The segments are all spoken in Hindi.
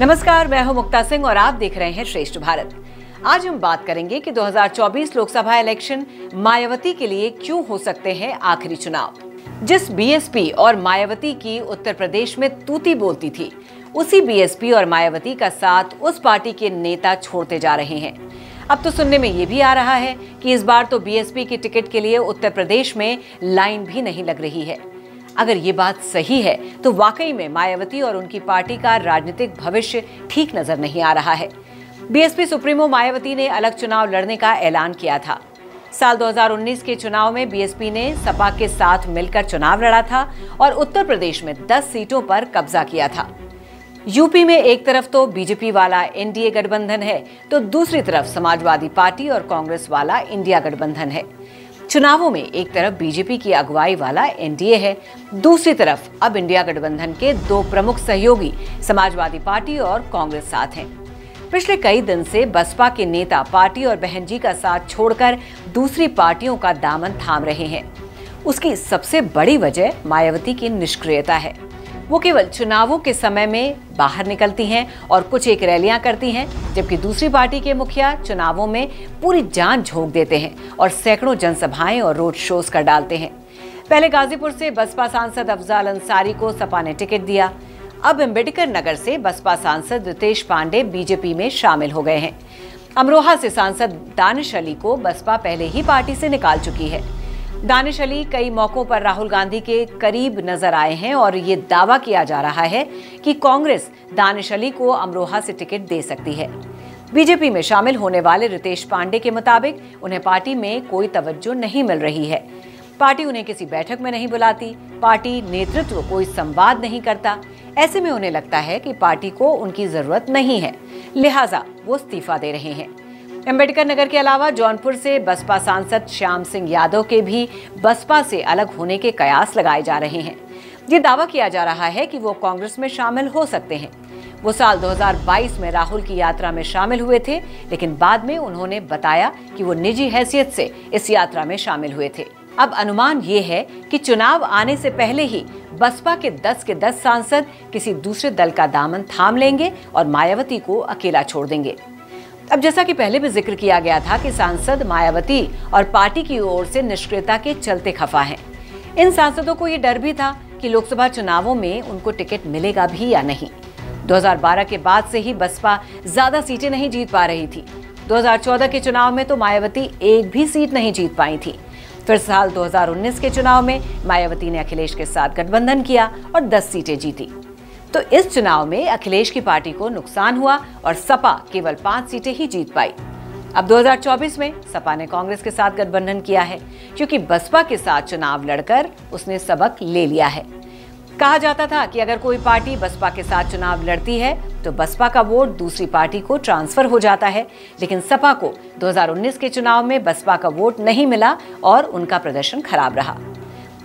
नमस्कार, मैं हूं मुक्ता सिंह और आप देख रहे हैं श्रेष्ठ भारत। आज हम बात करेंगे कि 2024 लोकसभा इलेक्शन मायावती के लिए क्यों हो सकते हैं आखिरी चुनाव। जिस बीएसपी और मायावती की उत्तर प्रदेश में तूती बोलती थी, उसी बीएसपी और मायावती का साथ उस पार्टी के नेता छोड़ते जा रहे हैं। अब तो सुनने में ये भी आ रहा है कि इस बार तो बीएसपी की टिकट के लिए उत्तर प्रदेश में लाइन भी नहीं लग रही है। अगर ये बात सही है तो वाकई में मायावती और उनकी पार्टी का राजनीतिक भविष्य ठीक नजर नहीं आ रहा है। बीएसपी सुप्रीमो मायावती ने अलग चुनाव लड़ने का ऐलान किया था। साल 2019 के चुनाव में बीएसपी ने सपा के साथ मिलकर चुनाव लड़ा था और उत्तर प्रदेश में 10 सीटों पर कब्जा किया था। यूपी में एक तरफ तो बीजेपी वाला एनडीए गठबंधन है तो दूसरी तरफ समाजवादी पार्टी और कांग्रेस वाला इंडिया गठबंधन है। चुनावों में एक तरफ बीजेपी की अगुवाई वाला एनडीए है, दूसरी तरफ अब इंडिया गठबंधन के दो प्रमुख सहयोगी समाजवादी पार्टी और कांग्रेस साथ हैं। पिछले कई दिन से बसपा के नेता पार्टी और बहन जी का साथ छोड़कर दूसरी पार्टियों का दामन थाम रहे हैं। उसकी सबसे बड़ी वजह मायावती की निष्क्रियता है। वो केवल चुनावों के समय में बाहर निकलती हैं और कुछ एक रैलियां करती हैं, जबकि दूसरी पार्टी के मुखिया चुनावों में पूरी जान झोंक देते हैं और सैकड़ों जनसभाएं और रोड शोज कर डालते हैं। पहले गाजीपुर से बसपा सांसद अफजाल अंसारी को सपा ने टिकट दिया। अब अम्बेडकर नगर से बसपा सांसद रितेश पांडे बीजेपी में शामिल हो गए हैं। अमरोहा से सांसद दानिश अली को बसपा पहले ही पार्टी से निकाल चुकी है। दानिश अली कई मौकों पर राहुल गांधी के करीब नजर आए हैं और ये दावा किया जा रहा है कि कांग्रेस दानिश अली को अमरोहा से टिकट दे सकती है। बीजेपी में शामिल होने वाले रितेश पांडे के मुताबिक उन्हें पार्टी में कोई तवज्जो नहीं मिल रही है। पार्टी उन्हें किसी बैठक में नहीं बुलाती, पार्टी नेतृत्व कोई संवाद नहीं करता। ऐसे में उन्हें लगता है कि पार्टी को उनकी जरूरत नहीं है, लिहाजा वो इस्तीफा दे रहे हैं। अम्बेडकर नगर के अलावा जौनपुर से बसपा सांसद श्याम सिंह यादव के भी बसपा से अलग होने के कयास लगाए जा रहे हैं। ये दावा किया जा रहा है कि वो कांग्रेस में शामिल हो सकते हैं। वो साल 2022 में राहुल की यात्रा में शामिल हुए थे, लेकिन बाद में उन्होंने बताया कि वो निजी हैसियत से इस यात्रा में शामिल हुए थे। अब अनुमान ये है कि चुनाव आने से पहले ही बसपा के 10 सांसद किसी दूसरे दल का दामन थाम लेंगे और मायावती को अकेला छोड़ देंगे। अब जैसा कि पहले भी जिक्र किया गया था कि सांसद मायावती और पार्टी की ओर से निष्क्रियता के चलते खफा हैं। इन सांसदों को ये डर भी था कि लोकसभा चुनावों में उनको टिकट मिलेगा भी या नहीं। 2012 के बाद से ही बसपा ज्यादा सीटें नहीं जीत पा रही थी। 2014 के चुनाव में तो मायावती एक भी सीट नहीं जीत पाई थी। फिर साल 2019 के चुनाव में मायावती ने अखिलेश के साथ गठबंधन किया और 10 सीटें जीती। तो इस चुनाव में अखिलेश की पार्टी को नुकसान हुआ और सपा केवल 5 सीटें ही जीत पाई। अब 2024 में सपा ने कांग्रेस के साथ गठबंधन किया है, क्योंकि बसपा के साथ चुनाव लड़कर उसने सबक ले लिया है। कहा जाता था कि अगर कोई पार्टी बसपा के साथ चुनाव लड़ती है तो बसपा का वोट दूसरी पार्टी को ट्रांसफर हो जाता है, लेकिन सपा को 2019 के चुनाव में बसपा का वोट नहीं मिला और उनका प्रदर्शन खराब रहा।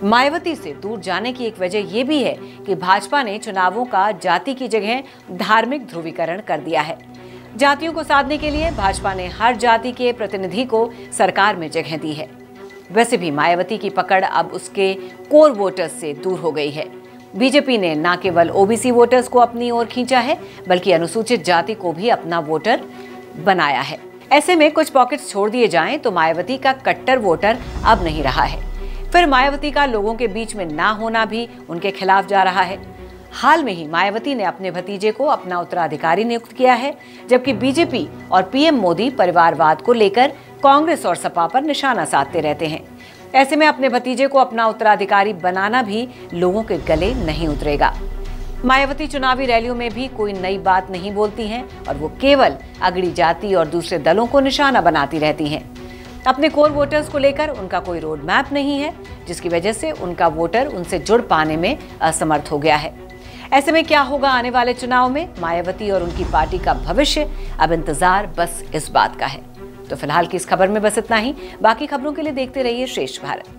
मायावती से दूर जाने की एक वजह यह भी है कि भाजपा ने चुनावों का जाति की जगह धार्मिक ध्रुवीकरण कर दिया है। जातियों को साधने के लिए भाजपा ने हर जाति के प्रतिनिधि को सरकार में जगह दी है। वैसे भी मायावती की पकड़ अब उसके कोर वोटर्स से दूर हो गई है। बीजेपी ने न केवल ओबीसी वोटर्स को अपनी ओर खींचा है, बल्कि अनुसूचित जाति को भी अपना वोटर बनाया है। ऐसे में कुछ पॉकेट्स छोड़ दिए जाएं तो मायावती का कट्टर वोटर अब नहीं रहा है। फिर मायावती का लोगों के बीच में ना होना भी उनके खिलाफ जा रहा है। हाल में ही मायावती ने अपने भतीजे को अपना उत्तराधिकारी नियुक्त किया है, जबकि बीजेपी और पीएम मोदी परिवारवाद को लेकर कांग्रेस और सपा पर निशाना साधते रहते हैं। ऐसे में अपने भतीजे को अपना उत्तराधिकारी बनाना भी लोगों के गले नहीं उतरेगा। मायावती चुनावी रैलियों में भी कोई नई बात नहीं बोलती हैं और वो केवल अगड़ी जाति और दूसरे दलों को निशाना बनाती रहती हैं। अपने कोर वोटर्स को लेकर उनका कोई रोड मैप नहीं है, जिसकी वजह से उनका वोटर उनसे जुड़ पाने में असमर्थ हो गया है। ऐसे में क्या होगा आने वाले चुनाव में मायावती और उनकी पार्टी का भविष्य, अब इंतजार बस इस बात का है। तो फिलहाल की इस खबर में बस इतना ही। बाकी खबरों के लिए देखते रहिए श्रेष्ठ भारत।